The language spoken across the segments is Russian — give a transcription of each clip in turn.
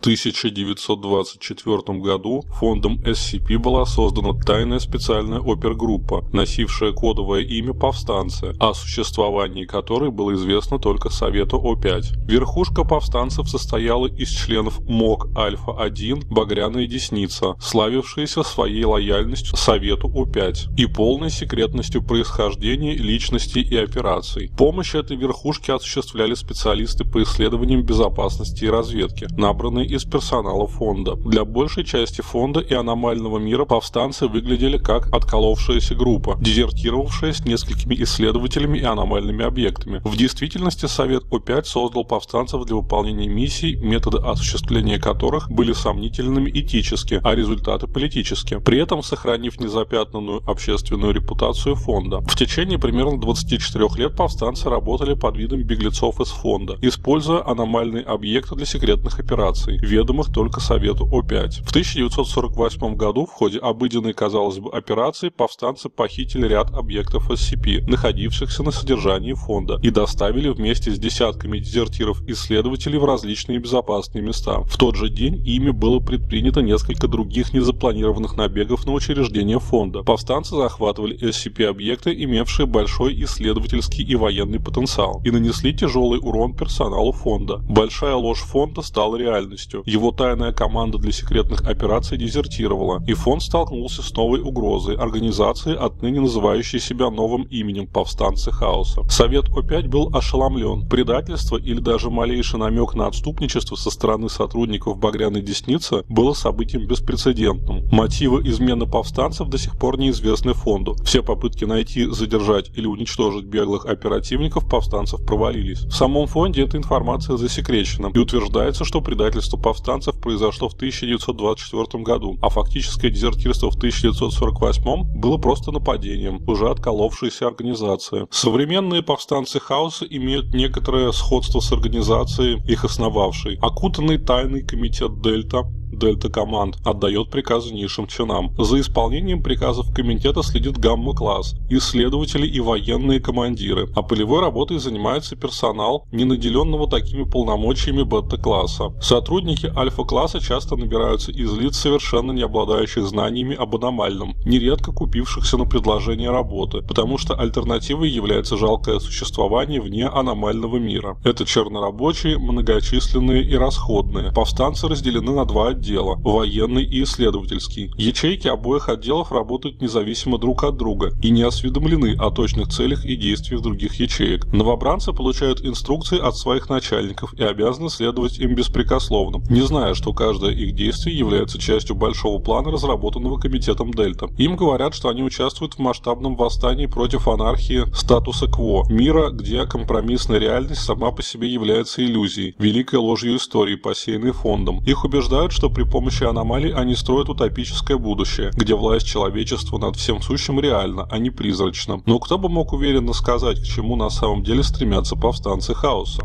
1924 году фондом SCP была создана тайная специальная опергруппа, носившая кодовое имя «Повстанцы», о существовании которой было известно только Совету О-5. Верхушка повстанцев состояла из членов МОК Альфа-1 «Багряная десница», славившаяся своей лояльностью Совету О-5 и полной секретностью происхождения, личности и операций. Помощь этой верхушке осуществляли специалисты по исследованиям безопасности и разведки, набранные из персонала фонда. Для большей части фонда и аномального мира повстанцы выглядели как отколовшаяся группа, дезертировавшая с несколькими исследователями и аномальными объектами. В действительности Совет О-5 создал повстанцев для выполнения миссий, методы осуществления которых были сомнительными этически, а результаты политически, при этом сохранив незапятнанную общественную репутацию фонда. В течение примерно 24 лет повстанцы работали под видом беглецов из фонда, используя аномальные объекты для секретных операций, ведомых только Совету О-5. В 1948 году в ходе обыденной, казалось бы, операции повстанцы похитили ряд объектов SCP, находившихся на содержании фонда, и доставили вместе с десятками дезертиров-исследователей в различные безопасные места. В тот же день ими было предпринято несколько других незапланированных набегов на учреждения фонда. Повстанцы захватывали SCP-объекты, имевшие большой исследовательский и военный потенциал, и нанесли тяжелый урон персоналу фонда. Большая ложь фонда стала реальностью. Его тайная команда для секретных операций дезертировала, и фонд столкнулся с новой угрозой организации, отныне называющей себя новым именем «Повстанцы Хаоса». Совет О-5 был ошеломлен. Предательство или даже малейший намек на отступничество со стороны сотрудников «Багряной десницы» было событием беспрецедентным. Мотивы измены повстанцев до сих пор неизвестны фонду. Все попытки найти, задержать или уничтожить беглых оперативников повстанцев провалились. В самом фонде эта информация засекречена, и утверждается, что предательство повстанцев произошло в 1924 году, а фактическое дезертирство в 1948 было просто нападением уже отколовшейся организации. Современные повстанцы хаоса имеют некоторое сходство с организацией, их основавшей. Окутанный тайный комитет Дельта-команд отдает приказы низшим чинам. За исполнением приказов комитета следит гамма-класс, исследователи и военные командиры, а полевой работой занимается персонал, не наделенного такими полномочиями бета-класса. Сотрудники альфа-класса часто набираются из лиц, совершенно не обладающих знаниями об аномальном, нередко купившихся на предложение работы, потому что альтернативой является жалкое существование вне аномального мира. Это чернорабочие, многочисленные и расходные. Повстанцы разделены на два отдела: военный и исследовательский. Ячейки обоих отделов работают независимо друг от друга и не осведомлены о точных целях и действиях других ячеек. Новобранцы получают инструкции от своих начальников и обязаны следовать им беспрекословно, не зная, что каждое их действие является частью большого плана, разработанного комитетом Дельта. Им говорят, что они участвуют в масштабном восстании против анархии статуса кво, мира, где компромиссная реальность сама по себе является иллюзией, великой ложью истории, посеянной фондом. Их убеждают, что при помощи аномалий они строят утопическое будущее, где власть человечества над всем сущим реальна, а не призрачна. Но кто бы мог уверенно сказать, к чему на самом деле стремятся повстанцы хаоса?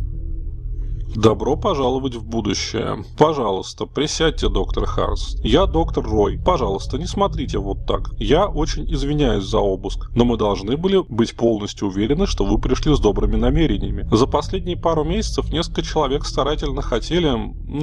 Добро пожаловать в будущее. Пожалуйста, присядьте, доктор Харс. Я доктор Рой. Пожалуйста, не смотрите вот так. Я очень извиняюсь за обыск, но мы должны были быть полностью уверены, что вы пришли с добрыми намерениями. За последние пару месяцев несколько человек старательно хотели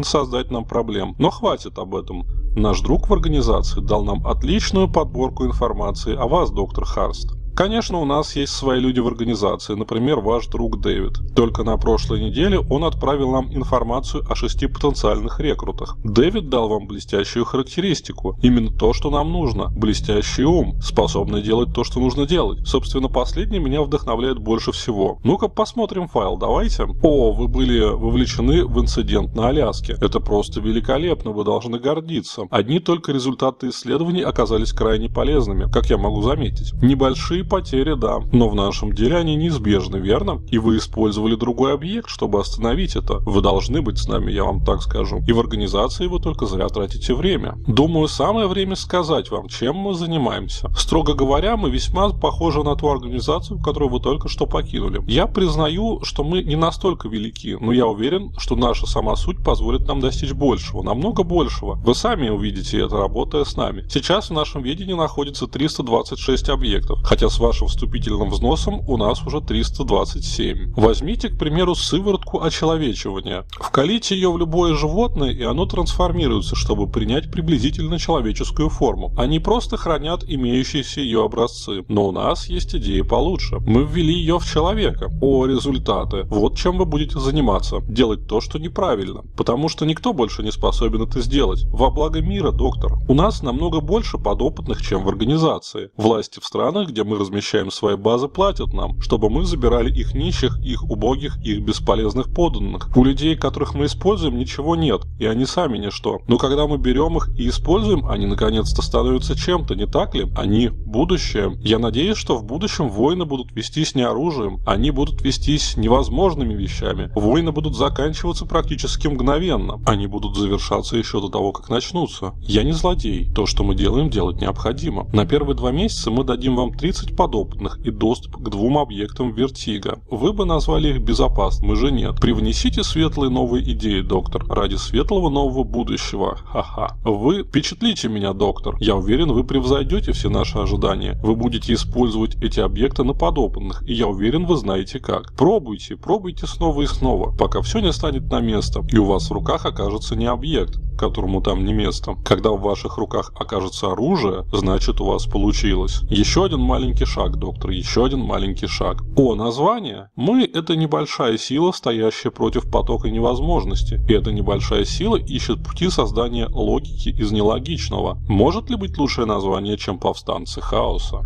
создать нам проблем, но хватит об этом. Наш друг в организации дал нам отличную подборку информации о вас, доктор Харст. Конечно, у нас есть свои люди в организации, например, ваш друг Дэвид. Только на прошлой неделе он отправил нам информацию о 6 потенциальных рекрутах. Дэвид дал вам блестящую характеристику, именно то, что нам нужно. Блестящий ум, способный делать то, что нужно делать. Собственно, последний меня вдохновляет больше всего. Ну-ка, посмотрим файл, давайте. О, вы были вовлечены в инцидент на Аляске. Это просто великолепно, вы должны гордиться. Одни только результаты исследований оказались крайне полезными, как я могу заметить. Небольшие потери, да, но в нашем деле они неизбежны, верно? И вы использовали другой объект, чтобы остановить это. Вы должны быть с нами, я вам так скажу. И в организации вы только зря тратите время. Думаю, самое время сказать вам, чем мы занимаемся. Строго говоря, мы весьма похожи на ту организацию, которую вы только что покинули. Я признаю, что мы не настолько велики, но я уверен, что наша сама суть позволит нам достичь большего, намного большего. Вы сами увидите это, работая с нами. Сейчас в нашем ведении находится 326 объектов, хотя с вашим вступительным взносом у нас уже 327. Возьмите, к примеру, сыворотку очеловечивания. Вкалите ее в любое животное, и оно трансформируется, чтобы принять приблизительно человеческую форму. Они просто хранят имеющиеся ее образцы. Но у нас есть идея получше. Мы ввели ее в человека. О, результаты. Вот чем вы будете заниматься. Делать то, что неправильно. Потому что никто больше не способен это сделать. Во благо мира, доктор. У нас намного больше подопытных, чем в организации. Власти в странах, где мы размещаем свои базы, платят нам, чтобы мы забирали их нищих, их убогих, их бесполезных подданных. У людей, которых мы используем, ничего нет, и они сами ничто. Но когда мы берем их и используем, они наконец-то становятся чем-то, не так ли? Они будущее. Я надеюсь, что в будущем войны будут вестись не оружием, они будут вестись невозможными вещами. Войны будут заканчиваться практически мгновенно. Они будут завершаться еще до того, как начнутся. Я не злодей. То, что мы делаем, делать необходимо. На первые 2 месяца мы дадим вам 30 подопытных и доступ к 2 объектам вертига. Вы бы назвали их безопасными, мы же нет. Привнесите светлые новые идеи, доктор, ради светлого нового будущего. Ха-ха. Вы впечатлите меня, доктор. Я уверен, вы превзойдете все наши ожидания. Вы будете использовать эти объекты на подопытных, и я уверен, вы знаете как. Пробуйте, пробуйте снова и снова, пока все не станет на место, и у вас в руках окажется не объект, которому там не место. Когда в ваших руках окажется оружие, значит, у вас получилось. Еще один маленький шаг, доктор, еще один маленький шаг. О, название. Мы — это небольшая сила, стоящая против потока невозможности. И эта небольшая сила ищет пути создания логики из нелогичного. Может ли быть лучшее название, чем «Повстанцы Хаоса»?